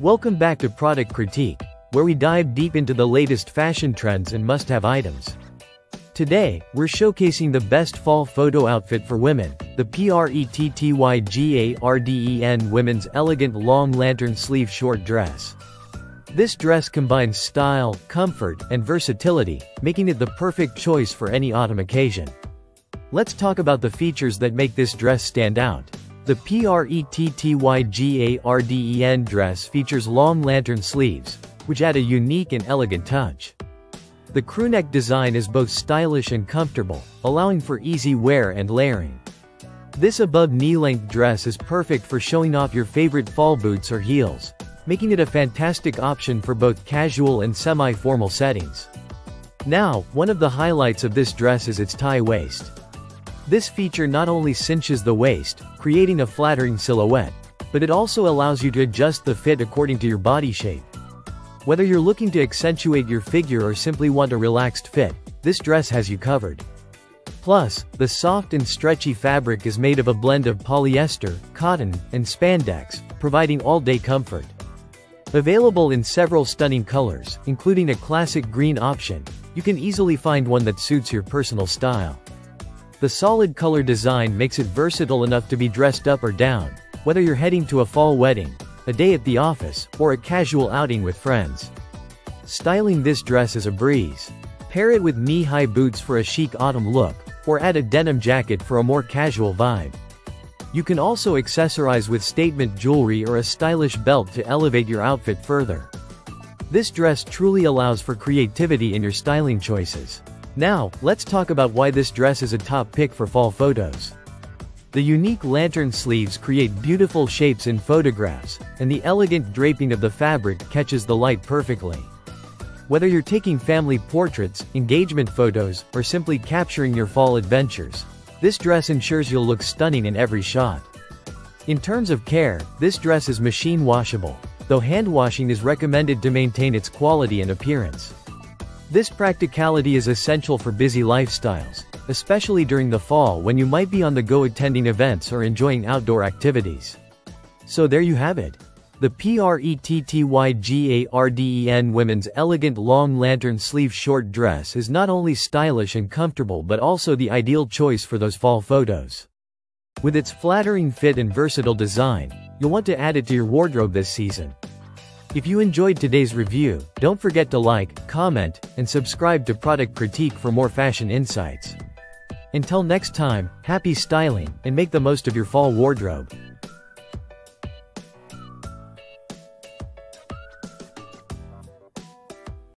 Welcome back to Product Critique, where we dive deep into the latest fashion trends and must-have items. Today, we're showcasing the best fall photo outfit for women, the PRETTYGARDEN Women's Elegant Long Lantern Sleeve Short Dress. This dress combines style, comfort, and versatility, making it the perfect choice for any autumn occasion. Let's talk about the features that make this dress stand out. The PRETTYGARDEN dress features long lantern sleeves, which add a unique and elegant touch. The crewneck design is both stylish and comfortable, allowing for easy wear and layering. This above-knee-length dress is perfect for showing off your favorite fall boots or heels, making it a fantastic option for both casual and semi-formal settings. Now, one of the highlights of this dress is its tie waist. This feature not only cinches the waist, creating a flattering silhouette, but it also allows you to adjust the fit according to your body shape. Whether you're looking to accentuate your figure or simply want a relaxed fit, this dress has you covered. Plus, the soft and stretchy fabric is made of a blend of polyester, cotton, and spandex, providing all-day comfort. Available in several stunning colors, including a classic green option, you can easily find one that suits your personal style. The solid color design makes it versatile enough to be dressed up or down, whether you're heading to a fall wedding, a day at the office, or a casual outing with friends. Styling this dress is a breeze. Pair it with knee-high boots for a chic autumn look, or add a denim jacket for a more casual vibe. You can also accessorize with statement jewelry or a stylish belt to elevate your outfit further. This dress truly allows for creativity in your styling choices. Now, let's talk about why this dress is a top pick for fall photos. The unique lantern sleeves create beautiful shapes in photographs, and the elegant draping of the fabric catches the light perfectly. Whether you're taking family portraits, engagement photos, or simply capturing your fall adventures, this dress ensures you'll look stunning in every shot. In terms of care, this dress is machine washable, though hand washing is recommended to maintain its quality and appearance. This practicality is essential for busy lifestyles, especially during the fall when you might be on the go attending events or enjoying outdoor activities. So there you have it. The PRETTYGARDEN Women's Elegant Long Lantern Sleeve Short Dress is not only stylish and comfortable but also the ideal choice for those fall photos. With its flattering fit and versatile design, you'll want to add it to your wardrobe this season. If you enjoyed today's review, don't forget to like, comment, and subscribe to Product Critique for more fashion insights. Until next time, happy styling, and make the most of your fall wardrobe.